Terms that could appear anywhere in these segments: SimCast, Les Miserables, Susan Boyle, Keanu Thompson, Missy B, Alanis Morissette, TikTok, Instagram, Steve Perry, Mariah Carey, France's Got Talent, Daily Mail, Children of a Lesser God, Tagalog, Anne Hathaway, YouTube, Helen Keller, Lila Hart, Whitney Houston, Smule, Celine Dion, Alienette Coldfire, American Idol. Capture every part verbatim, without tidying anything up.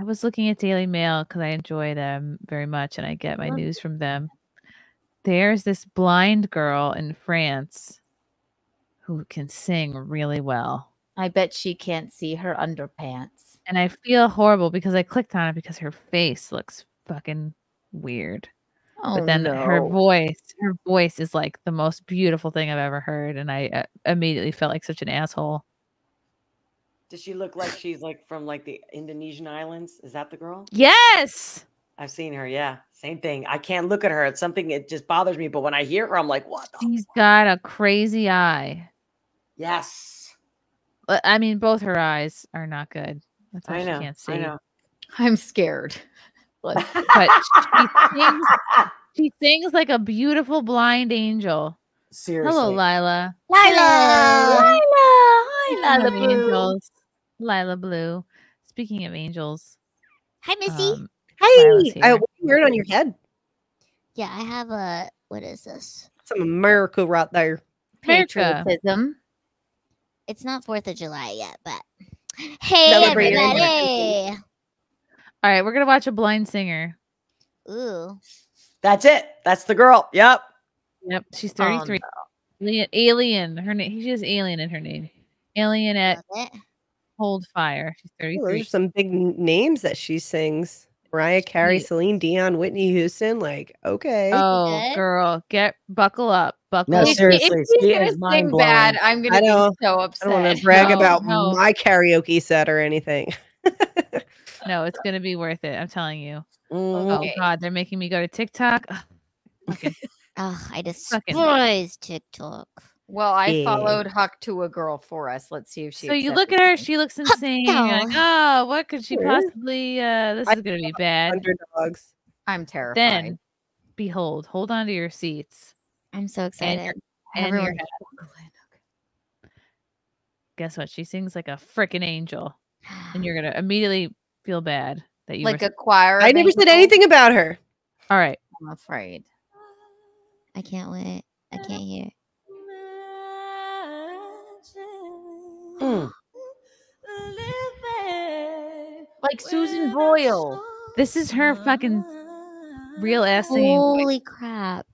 I was looking at Daily Mail because I enjoy them very much and I get my news from them. There's this blind girl in France who can sing really well. I bet she can't see her underpants. And I feel horrible because I clicked on it because her face looks fucking weird. Oh, but then no. her voice, her voice is like the most beautiful thing I've ever heard. And I uh, immediately felt like such an asshole. Does she look like she's like from like the Indonesian islands? Is that the girl? Yes. I've seen her. Yeah. Same thing. I can't look at her. It's something. It just bothers me. But when I hear her, I'm like, what? She's got a crazy eye. Yes. But, I mean, both her eyes are not good. That's why I know, she can't see. I know. I'm scared. But she sings, she sings like a beautiful blind angel. Seriously. Hello, Lila. Lila. Lila. Lila. Lila Blue. Angels. Lila Blue. Speaking of angels. Hi, Missy. Um, hey. I wear it on your head. Yeah, I have a, what is this? Some America right there. America. Patriotism. It's not fourth of July yet, but hey, celebrate everybody. All right, we're going to watch a blind singer. Ooh. That's it. That's the girl. Yep. Yep. She's thirty-three. Oh, no. Alien, Alien. Her name. She has Alien in her name. Alienette Coldfire. She's thirty-three. Ooh, there's some big names that she sings. Mariah Carey, yeah. Celine Dion, Whitney Houston. Like, okay. Oh, okay. Girl. Get, buckle up. Buckle no, up. Seriously. If she is mind blowing. Bad, I'm going to be so upset. I don't want to brag no, about no. my karaoke set or anything. No, it's going to be worth it. I'm telling you. Mm, okay. Oh, God. They're making me go to TikTok. Ugh, okay. Oh, I destroys TikTok. Well, I yeah. followed Huck to a girl for us. Let's see if she... So you look at her. She looks insane. You're like, oh, what could she possibly... Uh, this I is going to be bad. Underdogs. I'm terrified. Then, behold, hold on to your seats. I'm so excited. And, and your head. Guess what? She sings like a freaking angel. And you're going to immediately... feel bad that you like were... a choir. I never angels. Said anything about her. All right, I'm afraid. I can't wait. I can't hear. Mm. Like Susan Boyle. This is her fucking real ass thing. Holy like... crap!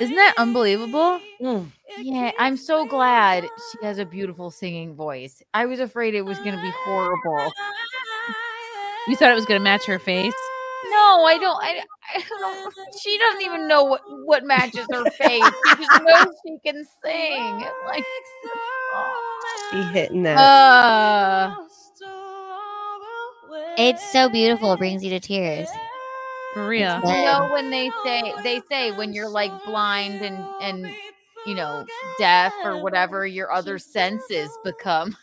Isn't that unbelievable? Mm. Yeah, I'm so glad she has a beautiful singing voice. I was afraid it was going to be horrible. You thought it was going to match her face? No, I don't. I, I don't. She doesn't even know what, what matches her face. She just knows she can sing. Like, oh. She hitting that. Uh, it's so beautiful. It brings you to tears. For real. You know when they say, they say when you're like blind and, and you know, deaf or whatever, your other senses become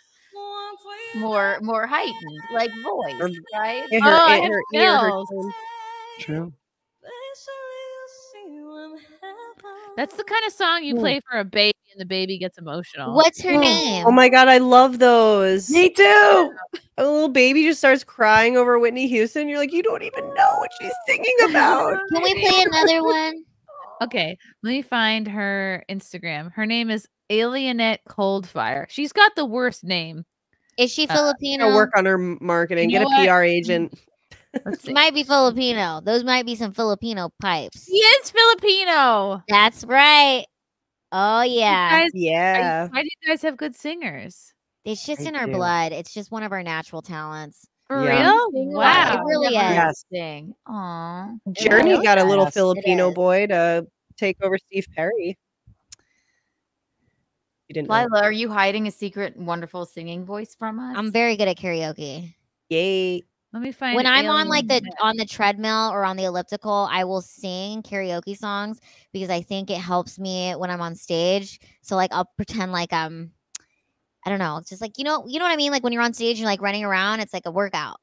more more heightened, like voice, right? In her, oh, in her, ear, her True. That's the kind of song you play for a baby and the baby gets emotional. What's her name? Oh my God, I love those. Me too. A little baby just starts crying over Whitney Houston. You're like, you don't even know what she's singing about. Can we play another one? Okay, let me find her Instagram. Her name is Alienette Coldfire. She's got the worst name. Is she Filipino? Uh, work on her marketing. You know Get a what? P R agent. She might be Filipino. Those might be some Filipino pipes. She is Filipino. That's right. Oh, yeah. You guys, yeah. You, why do you guys have good singers? It's just I in do. Our blood. It's just one of our natural talents. For yeah. real? Wow. It really is. Yes. Aww. Journey really got a little Filipino boy to take over Steve Perry. You didn't Lila, know. Are you hiding a secret wonderful singing voice from us? I'm very good at karaoke. Yay. Let me find when I'm on like the on the treadmill or on the elliptical, I will sing karaoke songs because I think it helps me when I'm on stage. So like I'll pretend like I'm I don't know. It's just like, you know, you know what I mean? Like when you're on stage, you're like running around. It's like a workout.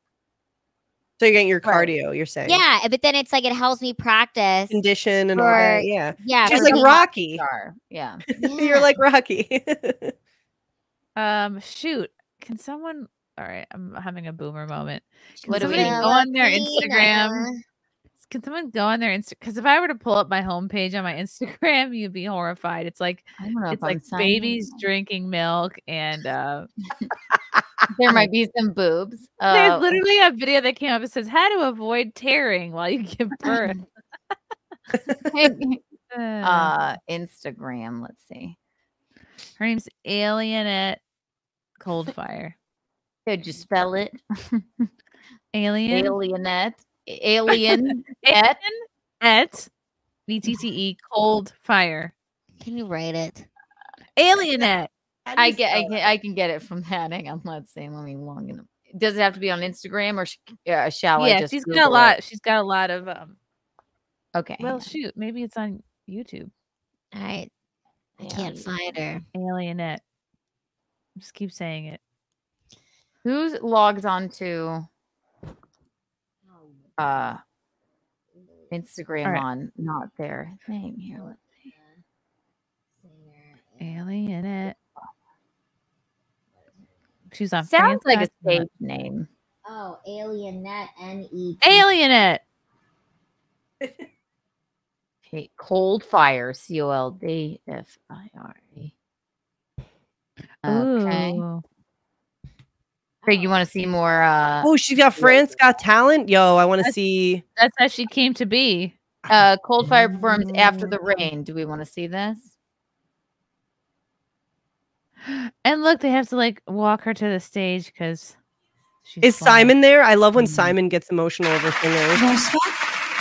So you're getting your cardio, you're saying. Yeah. But then it's like, it helps me practice. Condition and for, all that. Yeah. Yeah. She's like Rocky. Star. Yeah. yeah. You're like Rocky. um, shoot. Can someone, all right. I'm having a boomer moment. Can what somebody go on their Instagram? Can someone go on their Instagram? Because if I were to pull up my homepage on my Instagram, you'd be horrified. It's like it's like babies that. drinking milk, and uh, there might be some boobs. Oh. There's literally a video that came up that says how to avoid tearing while you give birth. uh, Instagram. Let's see. Her name's Alienette Coldfire. Could you spell it? Alien. Alienette. Alien at at B T T E cold fire. Can you write it? Alienette. I get. I can. I can get it from that. Hang on. Let's see. Let me log in. Does it have to be on Instagram or sh uh, shall yeah, I? Yeah, she's Google got a lot. It? She's got a lot of. Um, okay. Well, shoot. Maybe it's on YouTube. All right. I yeah. can't find her. Alienette. Just keep saying it. Who's logged on to? Uh, Instagram right. on not their thing here. Let's see. Alienette. She's on. Sounds France like a stage name. Oh, Alienette. N E. -T. Alienette. Okay, cold fire. C O L D F I R E. Okay. Ooh. Craig, you want to see more? Uh, oh, she's got France's Got Talent. Yo, I want to see. That's how she came to be. Uh, Coldfire performs After the Rain. Do we want to see this? And look, they have to like walk her to the stage because she's. Is flying. Simon there? I love when Simon gets emotional over singers. Bonsoir.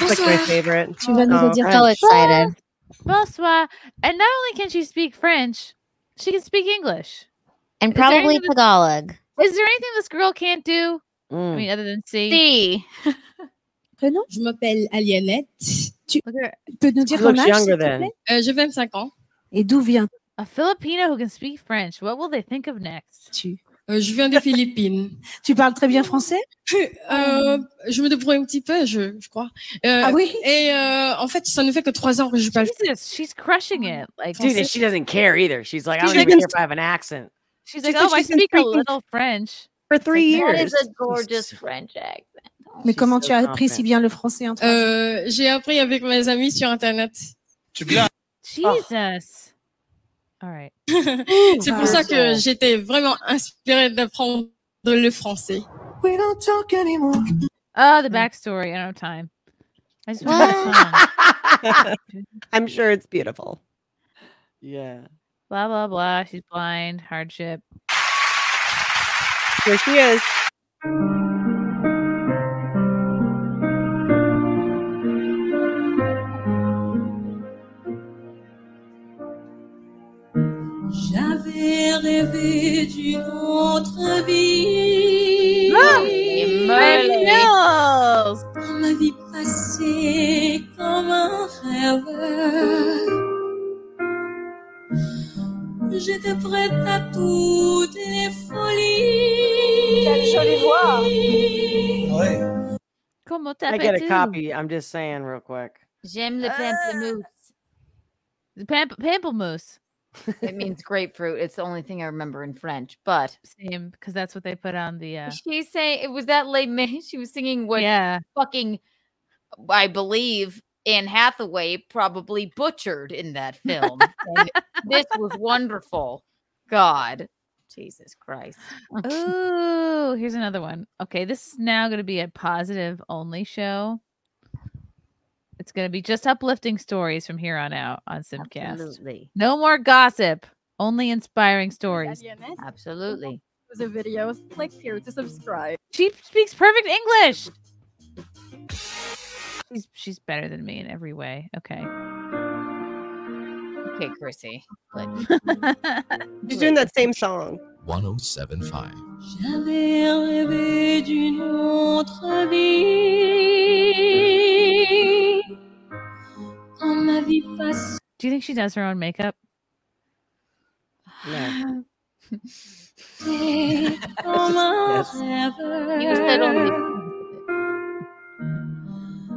It's like my favorite. She oh, oh, so I'm excited. Bonsoir. And not only can she speak French, she can speak English. And probably Tagalog. Is there anything this girl can't do? Mm. I mean, other than see. See. Prénom, je m'appelle Alienette. Tu peux nous dire ton âge, s'il te plaît? Euh, j'ai vingt-cinq ans. Et d'où vient? A Filipino who can speak French. What will they think of next? Tu. Euh, je viens des Philippines. Tu parles très bien français? euh, je me débrouille un petit peu, je, je crois. Euh, ah oui? Et euh, en fait, ça ne fait que trois ans que je parle. Jesus, she's crushing it. Like, dude, she doesn't care either. She's like, I don't even care if I have an accent. She's like, oh, I speak a little French for three years. That is a gorgeous French accent. Mais comment tu as appris si bien le français? Euh, j'ai appris avec mes amis sur internet. Jesus. All right. C'est pour ça que j'étais vraiment inspirée d'apprendre le français. We don't talk anymore. Oh, the backstory. I don't have time. I just want to I'm sure it's beautiful. Yeah. Blah, blah, blah. She's blind. Hardship. Here she is. J'avais rêvé d'une autre vie. Oh, ma vie passée comme un rêve. J'étais prête à toutes les folies. Quelle jolie voix. Oui. Comment t'appelles-tu? I get a copy. I'm just saying real quick. J'aime le pamplemousse. Uh, the pamp pamplemousse. It means grapefruit. It's the only thing I remember in French, but same because that's what they put on the. Uh... She say it was that Les Mis. She was singing what? Yeah. Fucking, I believe. Anne Hathaway probably butchered in that film. And this was wonderful. God. Jesus Christ. Ooh, here's another one. Okay, this is now going to be a positive only show. It's going to be just uplifting stories from here on out on SimCast. Absolutely. No more gossip. Only inspiring stories. Absolutely. The videos, click here to subscribe. She speaks perfect English. She's, she's better than me in every way. Okay. Okay, Chrissy. Like, she's doing that same song. one oh seven point five. J'avais rêvé d'une autre vie. On ma vie passe. Do you think she does her own makeup? No. Yes.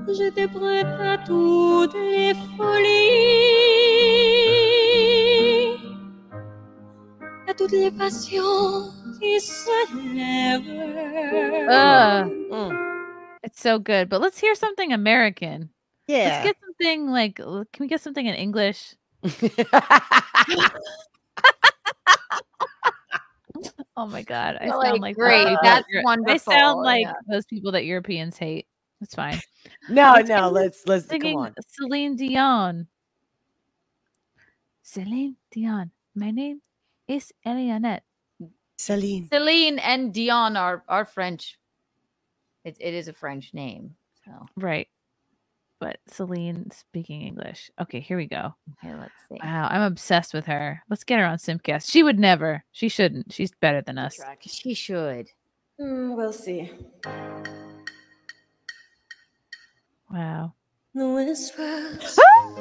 J'étais prête à toutes les folies, à toutes les passions qui se lèvent. Uh, mm. It's so good. But let's hear something American. Yeah. Let's get something like, can we get something in English? Oh my God. I, I sound like great. That. That's I wonderful. I sound like yeah. those people that Europeans hate. That's fine. No, let's no, let's let's come on. Celine Dion. Celine Dion. My name is Alienette. Celine. Celine and Dion are, are French. It it is a French name. So right. But Celine speaking English. Okay, here we go. Okay, let's see. Wow, I'm obsessed with her. Let's get her on SimCast. She would never. She shouldn't. She's better than us. She should. Mm, we'll see. Wow. The whispers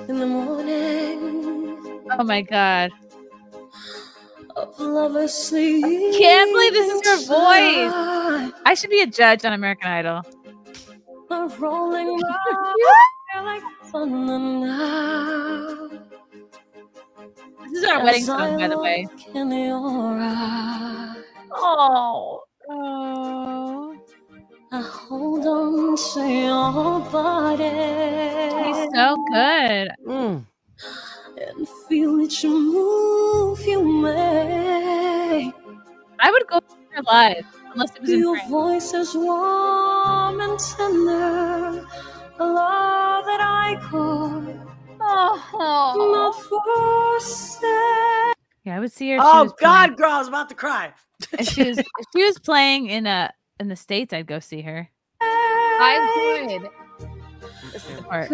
in the morning. Oh my God. I can't believe this is her voice. I should be a judge on American Idol. Rolling like this is our wedding song, by the way. Oh, oh. I hold on to your body. She's so good. Mm. And feel each move you make. I would go there live unless it was in your voice is warm and tender. A love that I could not forsake. Yeah, I would see her. Oh God, girl, I was about to cry. she was she was playing in a in the States. I'd go see her. I would. This is the part.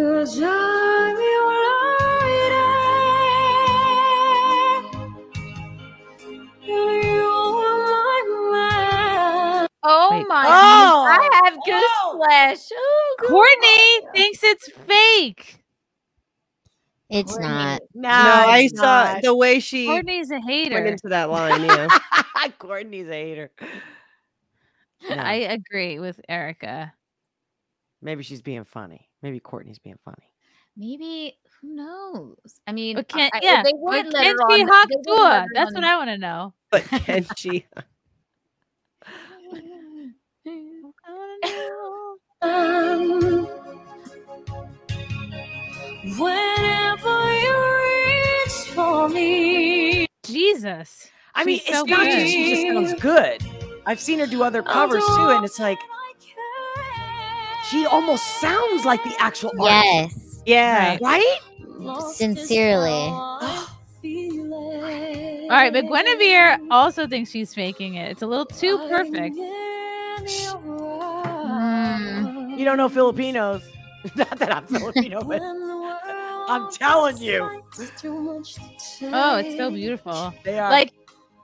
Oh Wait. my! Oh, I have gooseflesh. Oh, Courtney thinks it's fake. It's Courtney. not. No, no I saw not. the way she. Courtney's a hater. Went into that line, yeah. Courtney's a hater. No. I agree with Erica. Maybe she's being funny. Maybe Courtney's being funny. Maybe. Who knows? I mean, can't, I, yeah. They would let her on. Hawk they her That's on. what I want to know. But can she? Um, whenever you reach for me, Jesus. I mean, it's so not good. Just she just sounds good. I've seen her do other covers too, and it's like she almost sounds like the actual artist. Yes. Yeah. Right? right? Sincerely. All right, but Guinevere also thinks she's faking it. It's a little too perfect. You don't know Filipinos. Not that I'm Filipino, but I'm telling you. Oh, it's so beautiful. They are. Like,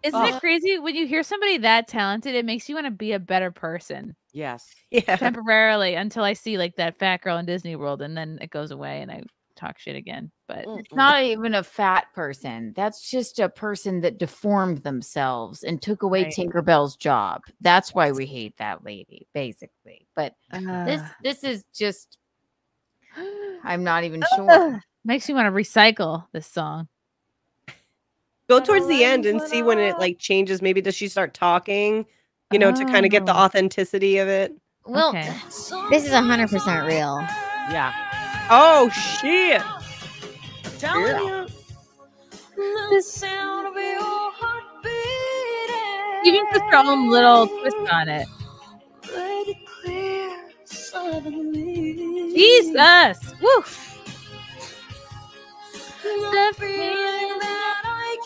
isn't oh. it crazy when you hear somebody that talented? It makes you want to be a better person. Yes. Yeah. Temporarily, until I see like that fat girl in Disney World, and then it goes away, and I talk shit again. But it's not even a fat person. That's just a person that deformed themselves and took away right. Tinkerbell's job. That's why we hate that lady, basically. But uh, this this is just I'm not even uh, sure. Makes me want to recycle this song. Go towards the end and see when it like changes. Maybe does she start talking, you know, oh. to kind of get the authenticity of it? Well, okay. This is one hundred percent real. Yeah. Oh shit. Yeah. The sound of your heart beating. Even with your own little twist on it. Jesus. Woof. The feeling that I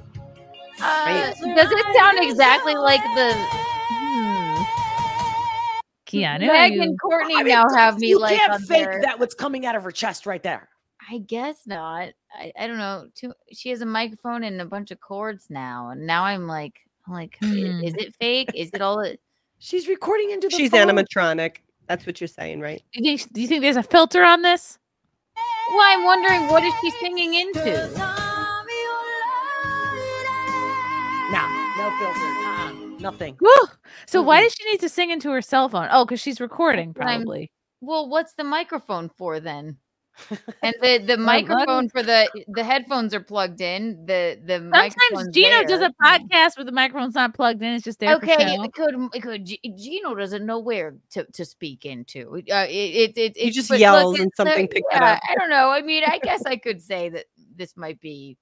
can't go. Uh, does it sound exactly like the Keanu. Meg and Courtney I mean, now have me you like. You can't fake their... that what's coming out of her chest right there. I guess not. I, I don't know. Too, she has a microphone and a bunch of cords now, and now I'm like, I'm like, mm. is it fake? Is it all? She's recording into the. She's phone. animatronic. That's what you're saying, right? Do you, you think there's a filter on this? Well, I'm wondering what is she singing into. No, no filter. Nothing. Woo! So mm-hmm. why does she need to sing into her cell phone? Oh, because she's recording, probably. I'm, well, what's the microphone for then? And the the microphone for the the headphones are plugged in. The the sometimes Gino there. does a podcast where the microphone's not plugged in. It's just there. Okay, for it could it could Gino doesn't know where to to speak into. Uh, it it it just yells look, and something the, picks yeah, it up. I don't know. I mean, I guess I could say that this might be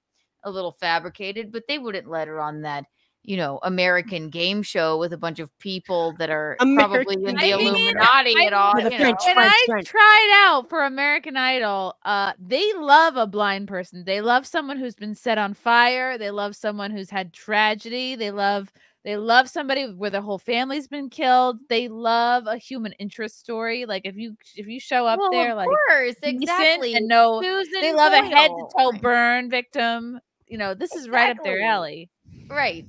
a little fabricated, but they wouldn't let her on that, you know, American game show with a bunch of people that are American. probably in the I Illuminati mean, at all. I, you know. French, and French, I French. tried out for American Idol. Uh, they love a blind person. They love someone who's been set on fire. They love someone who's had tragedy. They love, they love somebody where their whole family's been killed. They love a human interest story. Like if you, if you show up well, there, of like, course, exactly. And no, Susan they love Boyle. a head to toe burn victim. You know, this is exactly. right up their alley. Right,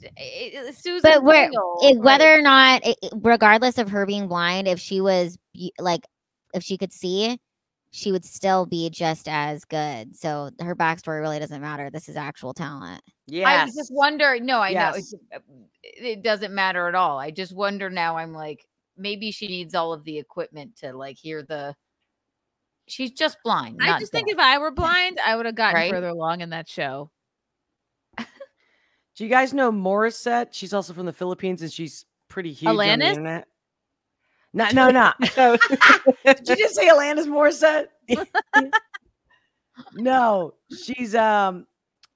Susan. But where, Boyle, it, whether right? or not, it, regardless of her being blind, if she was like, if she could see, she would still be just as good. So her backstory really doesn't matter. This is actual talent. Yeah, I was just wondering. No, I yes. know it, it doesn't matter at all. I just wonder now. I'm like, maybe she needs all of the equipment to like hear the. She's just blind. I just deaf. think if I were blind, I would have gotten right? further along in that show. Do you guys know Morissette? She's also from the Philippines, and she's pretty huge Alanis? on the internet. No, no, no. no. Did you just say Alanis Morissette? No, she's um,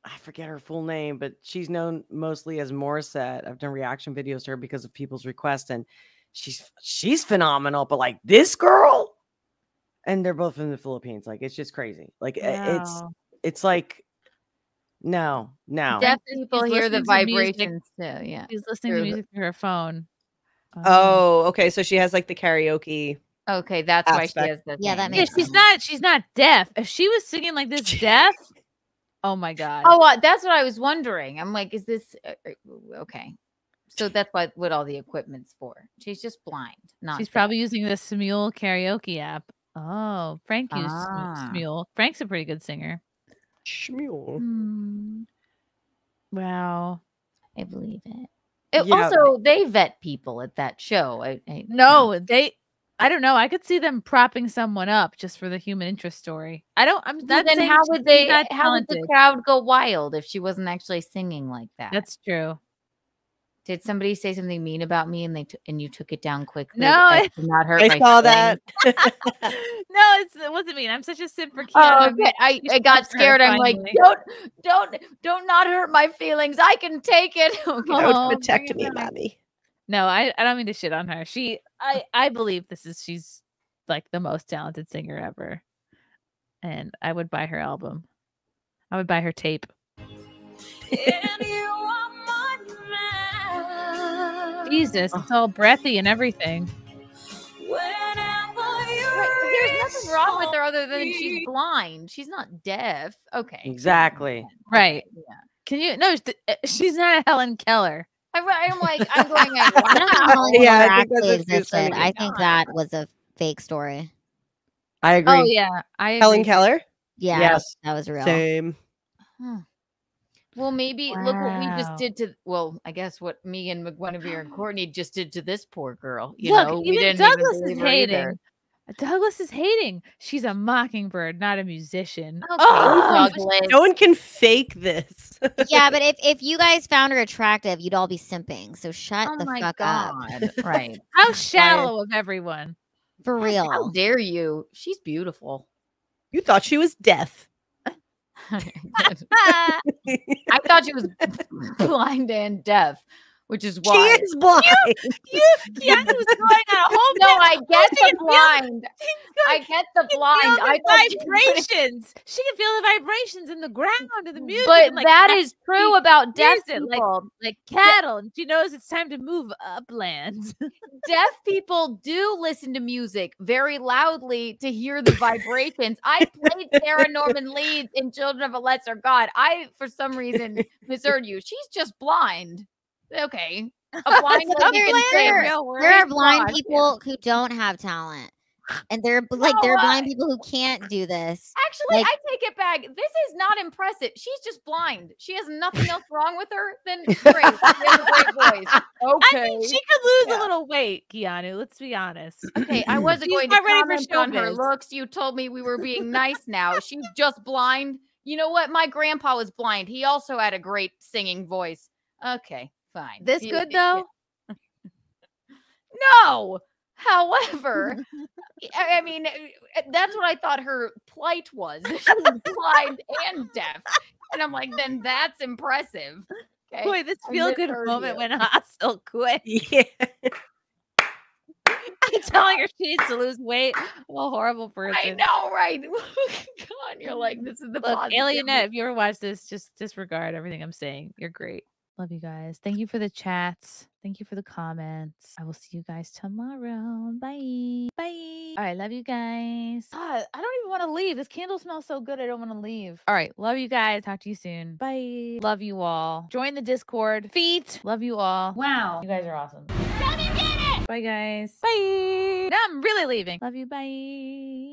I forget her full name, but she's known mostly as Morissette. I've done reaction videos to her because of people's requests, and she's she's phenomenal. But like this girl, and they're both from the Philippines. Like it's just crazy. Like wow. it's it's like. No, no. Deaf people hear the vibrations too. Yeah, she's listening to music through her phone. Um, oh, okay. So she has like the karaoke. Okay, that's aspect. why she has the. Yeah, that makes. Yeah, she's not. She's not deaf. If she was singing like this, deaf. Oh my god. Oh, uh, that's what I was wondering. I'm like, is this uh, okay? So that's what what all the equipment's for. She's just blind. Not. She's deaf. Probably using the Smule karaoke app. Oh, Frank used ah. Smule. Frank's a pretty good singer. Shmuel. Hmm. Wow, I believe it. it yeah. Also, they vet people at that show. I, I no, they. I don't know. I could see them propping someone up just for the human interest story. I don't. I'm not. Then how would they? How would the crowd go wild if she wasn't actually singing like that? That's true. Did somebody say something mean about me and they t and you took it down quickly? No, I did not hurt. I saw that. No, it's, it wasn't mean. I'm such a simp for Keanu. Oh, okay. I, I got scared. I'm like, don't, don't, don't not hurt my feelings. I can take it. Okay. Oh, don't protect me, mommy. No, I, I don't mean to shit on her. She, I, I believe this is she's like the most talented singer ever, and I would buy her album. I would buy her tape. Jesus, it's all breathy and everything. There's nothing wrong with her other than she's blind. She's not deaf. Okay. Exactly. Right. Yeah. Can you? No, she's not a Helen Keller. I'm, I'm like, I'm going. Like, wow. Yeah, I think, actually existed. I think that was a fake story. I agree. Oh yeah, I agree. Helen Keller. Yeah. Yes, that was real. Same. Huh. Well, maybe wow. look what we just did to. Well, I guess what me and McGuinevere and Courtney just did to this poor girl. You look, know, even we didn't Douglas even is hating. Either. Douglas is hating. She's a mockingbird, not a musician. Okay, oh, Douglas. No one can fake this. Yeah, but if if you guys found her attractive, you'd all be simping. So shut oh the my fuck God. up. Right? How shallow of everyone. For real? How dare you? She's beautiful. You thought she was deaf. I thought she was blind and deaf, which is why she is blind. You, you, Keanu was going on a whole no, I get the blind. I get the blind. I vibrations. She can feel the vibrations in the ground of the music. But like, that is true about deaf people, like, like cattle. And she knows it's time to move upland. Deaf people do listen to music very loudly to hear the vibrations. I played Sarah Norman Leeds in Children of a Lesser God. I, for some reason, misheard you. She's just blind. Okay. Blind there, there, there are blind people who don't have talent. And they're like, oh, there are blind people who can't do this. Actually, like, I take it back. This is not impressive. She's just blind. She has nothing else wrong with her. Then great. She has a great voice. Okay. I mean, she could lose yeah. a little weight, Keanu. Let's be honest. Okay, I wasn't She's going to comment for on her looks. You told me we were being nice now. She's just blind. You know what? My grandpa was blind. He also had a great singing voice. Okay, fine. This you, good, though? Yeah. No. However, I mean, that's what I thought her plight was. She was blind and deaf. And I'm like, then that's impressive. Okay. Boy, this feel-good moment went hostile quick. Yeah. I'm telling her she needs to lose weight. What a horrible person. I know, right? God, you're like, this is the Look, Alienette, if you ever watch this, just disregard everything I'm saying. You're great. Love you guys. Thank you for the chats. Thank you for the comments. I will see you guys tomorrow. Bye. Bye. All right. Love you guys. God, I don't even want to leave. This candle smells so good. I don't want to leave. All right. Love you guys. Talk to you soon. Bye. Love you all. Join the Discord. Feet. Love you all. Wow. You guys are awesome. Come and get it. Bye, guys. Bye. Now I'm really leaving. Love you. Bye.